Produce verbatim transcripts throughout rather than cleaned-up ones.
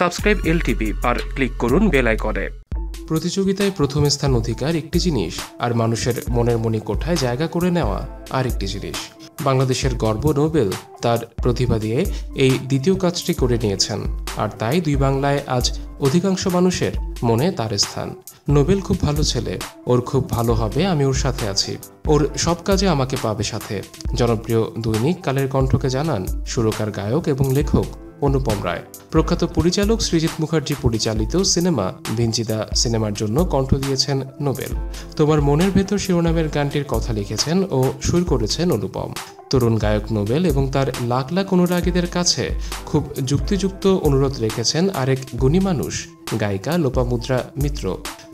Subscribe LTV আর click করুন bell আইকনে। প্রতিযোগিতায় প্রথম স্থান অধিকার একটি জিনিস, আর মানুষের মনের মণিকোঠায় জায়গা করে নেওয়া আর একটি জিনিস। বাংলাদেশের গর্ব নোবেল তার প্রতিভা দিয়ে এই দ্বিতীয় কাজটি করে নিয়েছেন, আর তাই দুই বাংলায় আজ অধিকাংশ মানুষের মনে তার স্থান। নোবেল খুব ভালো ছেলে, ওর খুব ভালো হবে, আমি ওর সাথে আছি, ওর সব কাজে আমাকে পাবে সাথে। জনপ্রিয় দৈনিক কালের কণ্ঠকে জানান সুরকার, গায়ক এবং লেখক অনুপম রায়। প্রখ্যাত পরিচালক সৃজিত মুখার্জি পরিচালিত সিনেমা ভিঞ্জিদা সিনেমার জন্য কণ্ঠ দিয়েছেন নোবেল। তোমার মনের ভেতর শিরোনামের গানটির কথা লিখেছেন ও সুর করেছেন অনুপম। তরুণ গায়ক নোবেল এবং তার লাখ লাখ অনুরাগীদের কাছে খুব যুক্তিযুক্ত অনুরোধ রেখেছেন আরেক গুণী মানুষ, গায়িকা লোপা মুদ্রা মিত্র।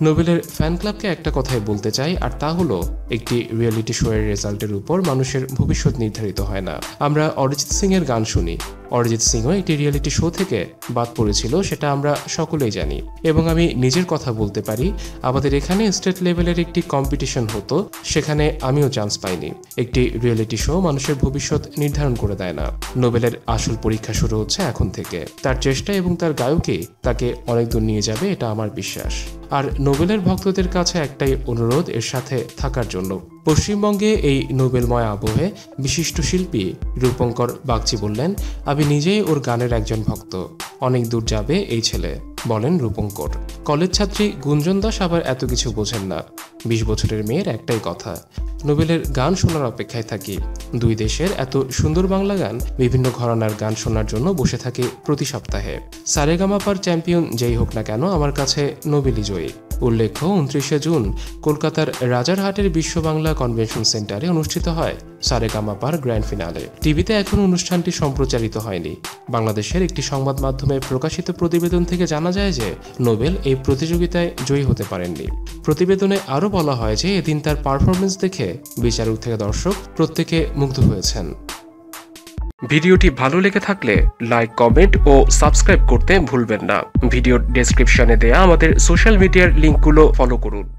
নোবেলের ফ্যান ক্লাবকে একটা কথাই বলতে চাই, আর তা হলো, একটি রিয়েলিটি শো এর রেজাল্টের উপর মানুষের ভবিষ্যৎ নির্ধারিত হয় না। আমরা অরিজিৎ সিং এর গান শুনি, অরিজিৎ সিংও একটি রিয়েলিটি শো থেকে বাদ পড়েছিল, সেটা আমরা সকলেই জানি। এবং আমি নিজের কথা বলতে পারি, আমাদের এখানে স্টেট লেভেলের একটি কম্পিটিশন হতো, সেখানে আমিও চান্স পাইনি। একটি রিয়েলিটি শো মানুষের ভবিষ্যৎ নির্ধারণ করে দেয় না। নোবেলের আসল পরীক্ষা শুরু হচ্ছে এখন থেকে। তার চেষ্টা এবং তার গায়কী তাকে অনেক দূর নিয়ে যাবে, এটা আমার বিশ্বাস। আর নোবেলের ভক্তদের কাছে একটাই অনুরোধ, এর সাথে থাকার জন্য। পশ্চিমবঙ্গে এই নোবেলময় আবহে বিশিষ্ট শিল্পী রূপঙ্কর বাগচি বললেন, আমি নিজেই ওর গানের একজন ভক্ত, অনেক দূর যাবে এই ছেলে, বলেন রূপঙ্কর। কলেজ ছাত্রী গুঞ্জন দাস আবার এত কিছু বোঝেন না, বিশ বছরের মেয়ের একটাই কথা, নোবেলের গান শোনার অপেক্ষায় থাকি। দুই দেশের এত সুন্দর বাংলা গান, বিভিন্ন ঘরানার গান শোনার জন্য বসে থাকি প্রতি সপ্তাহে। সারেগামাপার চ্যাম্পিয়ন যেই হোক না কেন, আমার কাছে নোবেলই জয়ী। উল্লেখ্য, উনত্রিশে জুন কলকাতার রাজারহাটের বিশ্ববাংলা কনভেনশন সেন্টারে অনুষ্ঠিত হয় সারেগামাপার গ্র্যান্ড ফিনালে। টিভিতে এখন অনুষ্ঠানটি সম্প্রচারিত হয়নি। বাংলাদেশের একটি সংবাদ মাধ্যমে প্রকাশিত প্রতিবেদন থেকে জানা যায় যে নোবেল এই প্রতিযোগিতায় জয়ী হতে পারেননি। প্রতিবেদনে আরও বলা হয় যে এদিন তার পারফরমেন্স দেখে বিচারক থেকে দর্শক প্রত্যেকে মুগ্ধ হয়েছেন। ভিডিওটি ভালো লেগে থাকলে লাইক, কমেন্ট ও সাবস্ক্রাইব করতে ভুলবেন না। ভিডিওর ডেসক্রিপশনে দেয়া আমাদের সোশ্যাল মিডিয়ার লিঙ্কগুলো ফলো করুন।